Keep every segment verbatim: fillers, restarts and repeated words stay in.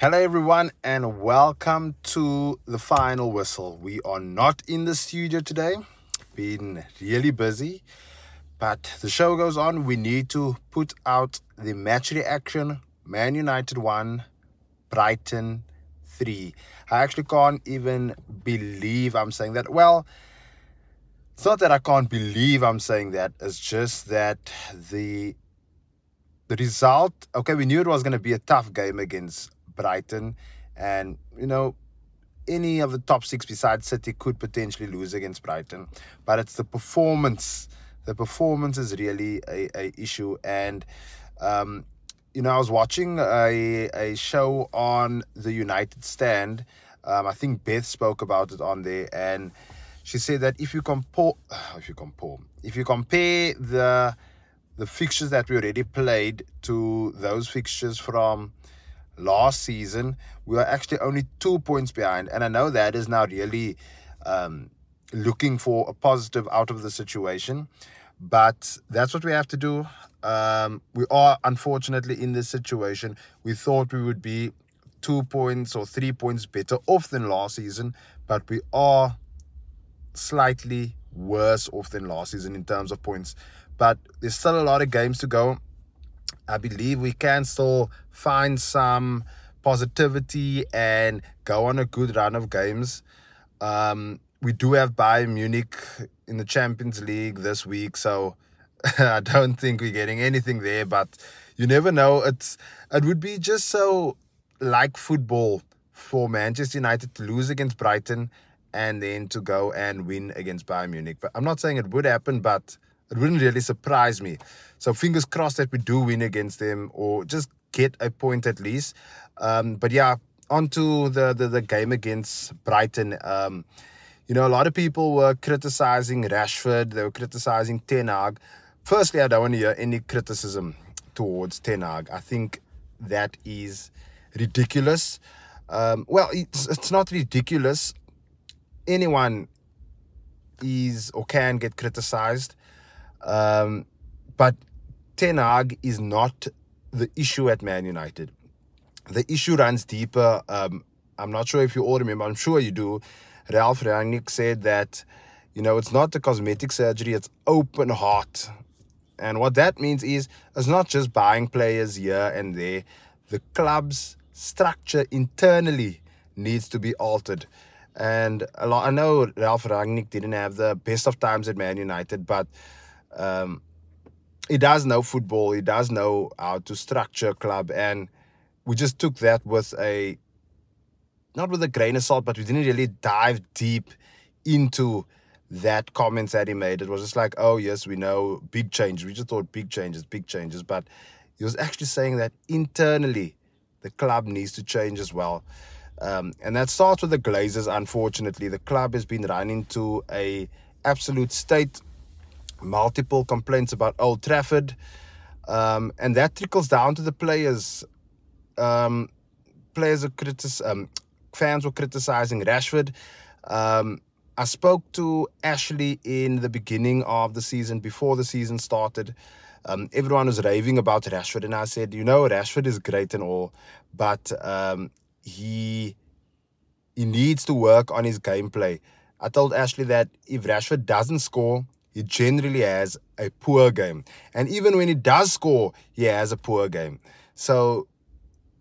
Hello everyone and welcome to The Final Whistle. We are not in the studio today, been really busy, but the show goes on. We need to put out the match reaction. Man United one, Brighton three. I actually can't even believe I'm saying that. Well, it's not that I can't believe I'm saying that, it's just that the, the result, okay, we knew it was going to be a tough game against Brighton, and you know, any of the top six besides City could potentially lose against Brighton, but it's the performance the performance is really a, a issue. And um you know, I was watching a a show on the United Stand. um I think Beth spoke about it on there, and she said that if you compare if you compare if you compare the the fixtures that we already played to those fixtures from last season, we are actually only two points behind. And I know that is now really um, looking for a positive out of the situation, but that's what we have to do. Um, we are unfortunately in this situation. We thought we would be two points or three points better off than last season, but we are slightly worse off than last season in terms of points. But there's still a lot of games to go. I believe we can still find some positivity and go on a good run of games. Um, we do have Bayern Munich in the Champions League this week, so I don't think we're getting anything there, but you never know. It's, it would be just so like football for Manchester United to lose against Brighton and then to go and win against Bayern Munich. But I'm not saying it would happen, but it wouldn't really surprise me. So fingers crossed that we do win against them or just get a point at least. Um, but yeah, on to the, the, the game against Brighton. Um, you know, a lot of people were criticising Rashford. They were criticising Ten Hag. Firstly, I don't want to hear any criticism towards Ten Hag. I think that is ridiculous. Um, well, it's, it's not ridiculous. Anyone is or can get criticised. Um, but Ten Hag is not the issue at Man United. The issue runs deeper. Um, I'm not sure if you all remember, I'm sure you do. Ralph Rangnick said that, you know, it's not the cosmetic surgery, it's open heart. And what that means is, it's not just buying players here and there. The club's structure internally needs to be altered. And a lot, I know Ralph Rangnick didn't have the best of times at Man United, but Um, he does know football. He does know how to structure a club, and we just took that with a, not with a grain of salt, but we didn't really dive deep into that comments that he made. It was just like, oh yes, we know big changes. We just thought big changes, big changes, but he was actually saying that internally the club needs to change as well, um, and that starts with the Glazers. Unfortunately, the club has been run into a absolute state. Multiple complaints about Old Trafford, um, and that trickles down to the players. Um, players are critis um, fans were criticising Rashford. Um, I spoke to Ashley in the beginning of the season, before the season started. Um, everyone was raving about Rashford, and I said, you know, Rashford is great and all, but um, he he needs to work on his gameplay. I told Ashley that if Rashford doesn't score, he generally has a poor game. And even when he does score, he has a poor game. So,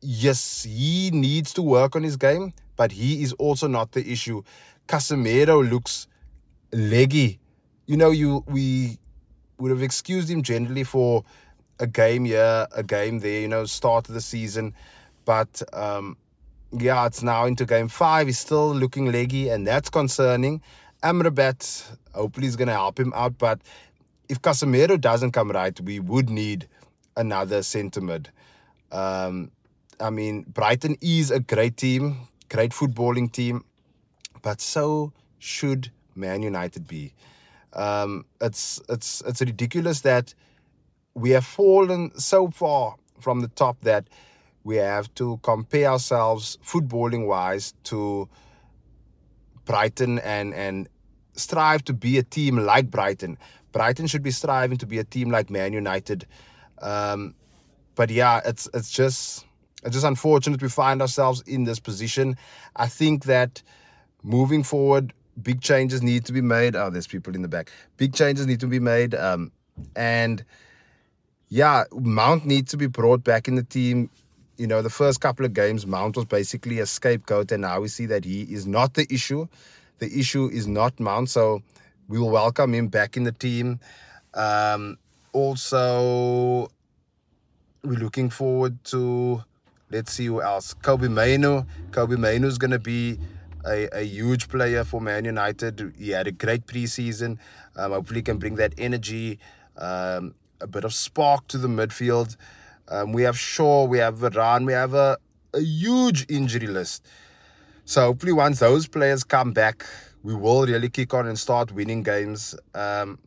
yes, he needs to work on his game, but he is also not the issue. Casemiro looks leggy. You know, you we would have excused him generally for a game here, a game there, you know, start of the season. But, um, yeah, it's now into game five. He's still looking leggy, and that's concerning. Amrabat, hopefully, is going to help him out. But if Casemiro doesn't come right, we would need another centre mid. Um, I mean, Brighton is a great team, great footballing team, but so should Man United be. Um, it's it's it's ridiculous that we have fallen so far from the top that we have to compare ourselves footballing-wise to Brighton and and strive to be a team like Brighton. Brighton should be striving to be a team like Man United. Um, but yeah, it's it's just It's just unfortunate we find ourselves in this position. I think that moving forward, big changes need to be made. Oh, there's people in the back. Big changes need to be made. Um, and yeah, Mount needs to be brought back in the team. You know, the first couple of games, Mount was basically a scapegoat, and now we see that he is not the issue. The issue is not Mount, so we will welcome him back in the team. Um, also, we're looking forward to, let's see who else. Kobi Maynu. Kobi Maynu is going to be a, a huge player for Man United. He had a great preseason. Um, hopefully he can bring that energy, um, a bit of spark to the midfield. Um, we have Shaw, we have Varane, we have a, a huge injury list. So hopefully once those players come back, we will really kick on and start winning games. Um,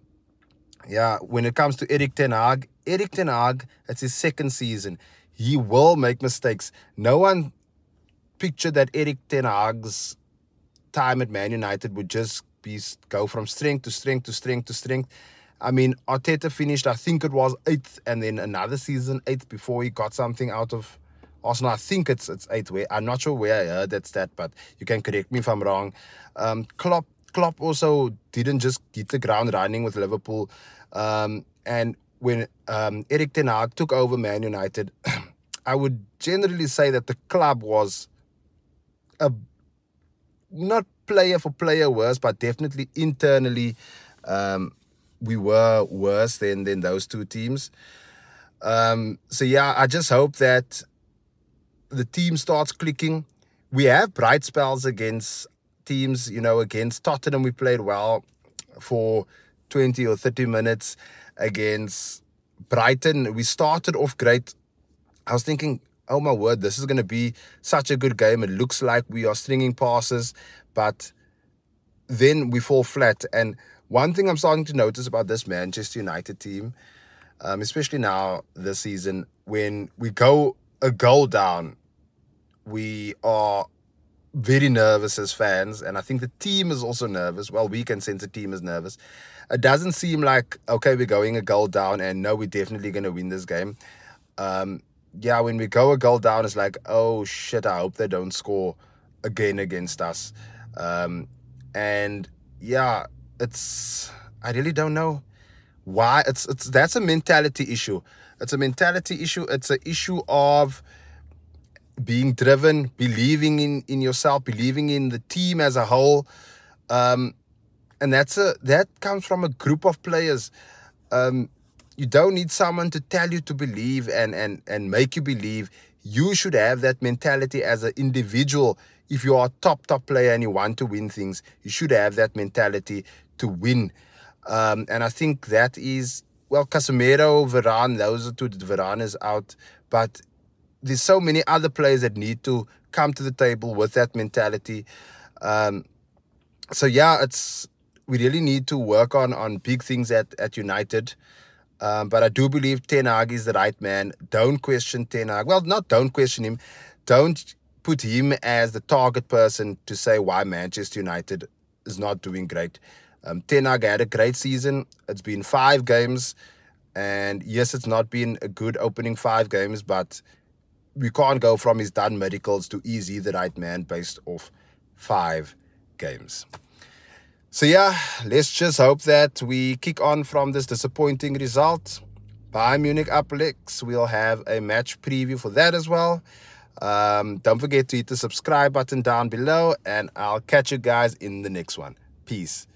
yeah, when it comes to Eric Ten Hag, Eric Ten Hag, it's his second season. He will make mistakes. No one pictured that Eric Ten Hag's time at Man United would just be go from strength to strength to strength to strength. I mean, Arteta finished, I think it was eighth, and then another season, eighth, before he got something out of Arsenal. I think it's it's eighth. Where, I'm not sure where I heard that stat, but you can correct me if I'm wrong. Um, Klopp, Klopp also didn't just hit the ground running with Liverpool. Um, and when um, Eric Ten Hag took over Man United, I would generally say that the club was a, not player for player worse, but definitely internally... Um, we were worse than, than those two teams. Um, so, yeah, I just hope that the team starts clicking. We have bright spells against teams, you know, against Tottenham. We played well for twenty or thirty minutes. Against Brighton, we started off great. I was thinking, oh, my word, this is going to be such a good game. It looks like we are stringing passes, but then we fall flat. And one thing I'm starting to notice about this Manchester United team, um, especially now this season, when we go a goal down, we are very nervous as fans. And I think the team is also nervous. Well, we can sense the team is nervous. It doesn't seem like, okay, we're going a goal down and no, we're definitely going to win this game. Um, yeah, when we go a goal down, it's like, oh, shit, I hope they don't score again against us. Um, and, yeah... It's, I really don't know why. It's, it's, that's a mentality issue. It's a mentality issue. It's an issue of being driven, believing in, in yourself, believing in the team as a whole. Um, and that's a, that comes from a group of players. Um, you don't need someone to tell you to believe and, and, and make you believe. You should have that mentality as an individual. If you are a top, top player and you want to win things, you should have that mentality to win. Um, and I think that is, well, Casemiro, Varane, those are two. Varane is out. But there's so many other players that need to come to the table with that mentality. Um, so, yeah, it's we really need to work on, on big things at, at United. Um, but I do believe Ten Hag is the right man. Don't question Ten Hag. Well, not don't question him. Don't put him as the target person to say why Manchester United is not doing great. Um, Ten Hag had a great season. It's been five games. And yes, it's not been a good opening five games, but we can't go from he's done miracles to he's the right man based off five games. So yeah, let's just hope that we kick on from this disappointing result. Bayern Munich up next. We'll have a match preview for that as well. Um, don't forget to hit the subscribe button down below, and I'll catch you guys in the next one. Peace.